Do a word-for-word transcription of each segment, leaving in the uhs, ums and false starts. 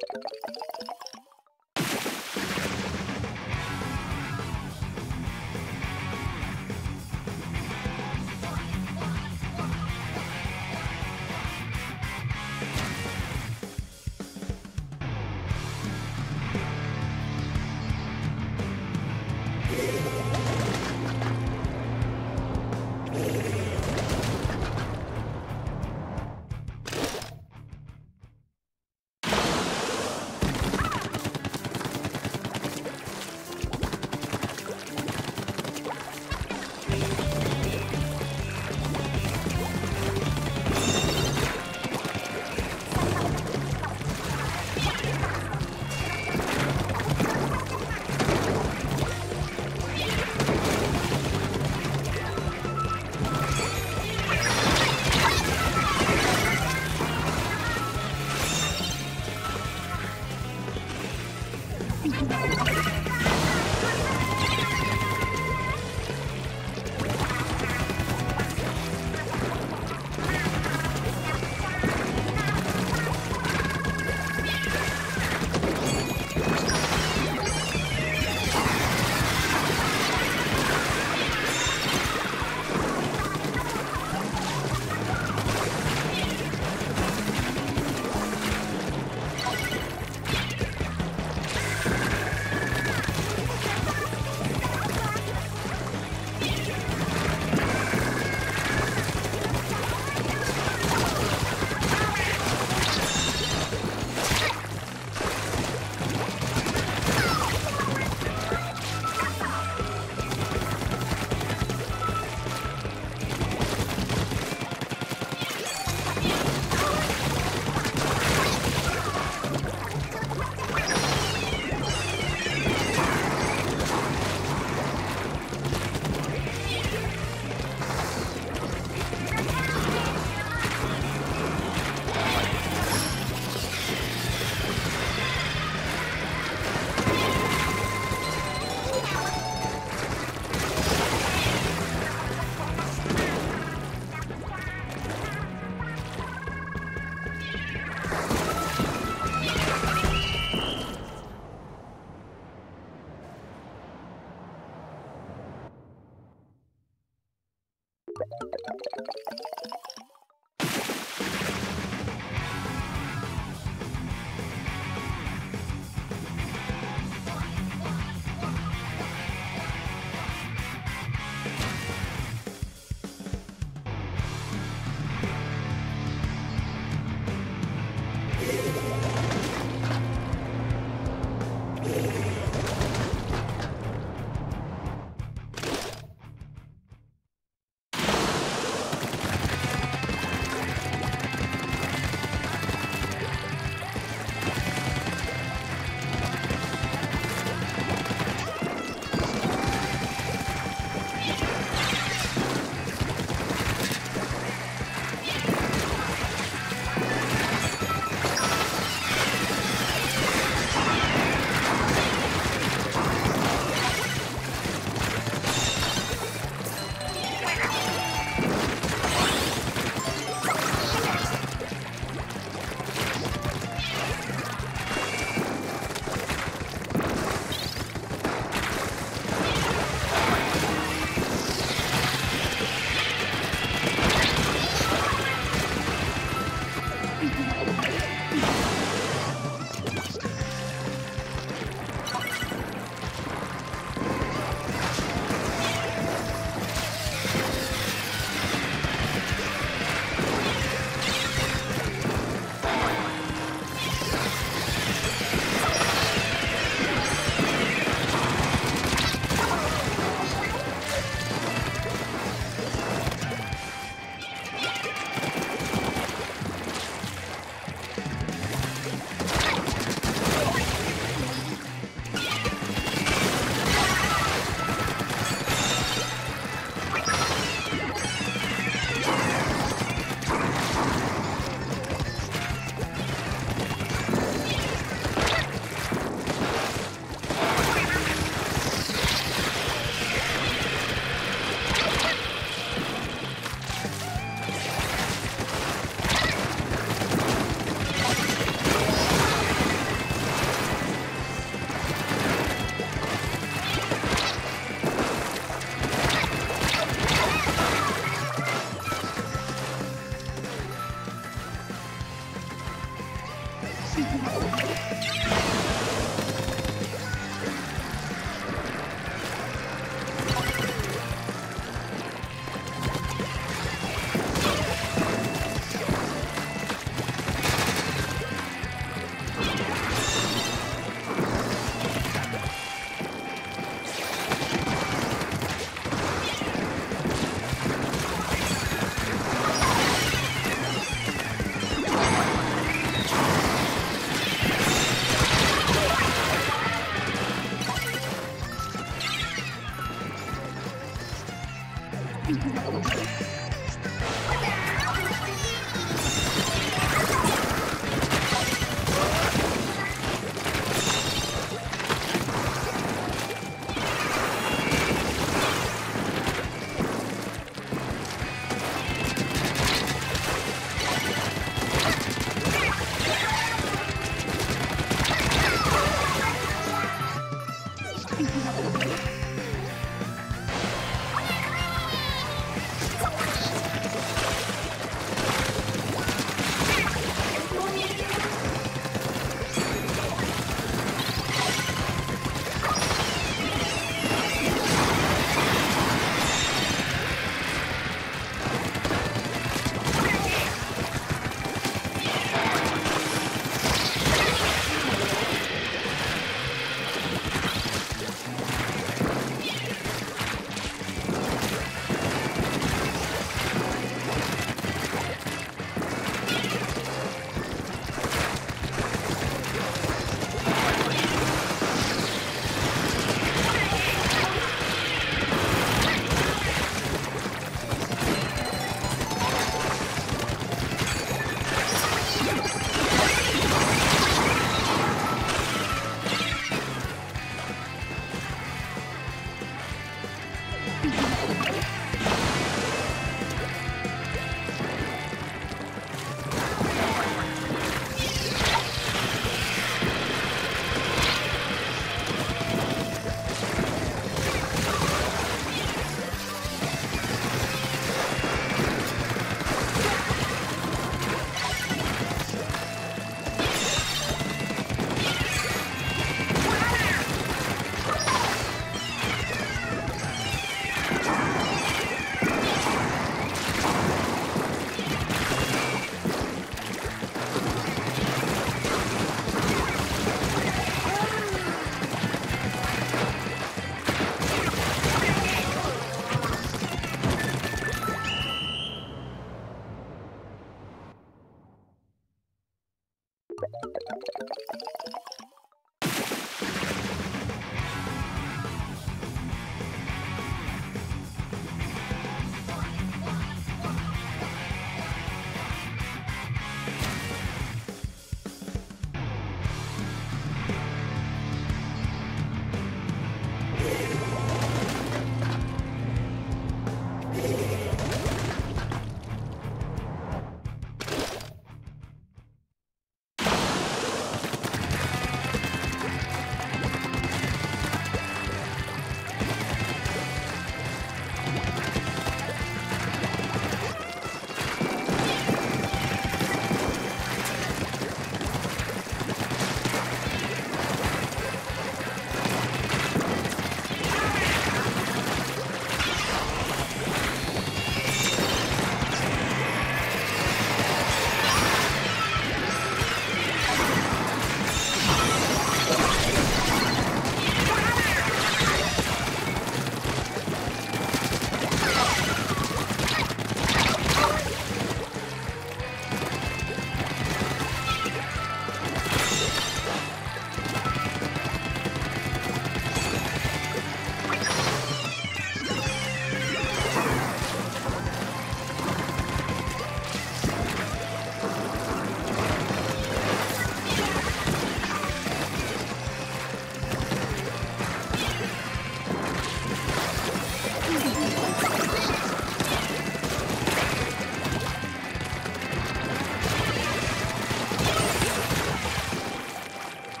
You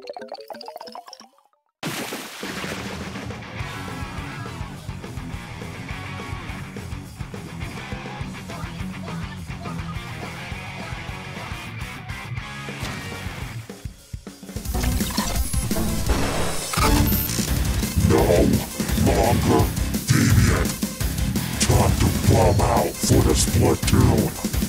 Deviant. Time to bomb out for the Splatoon.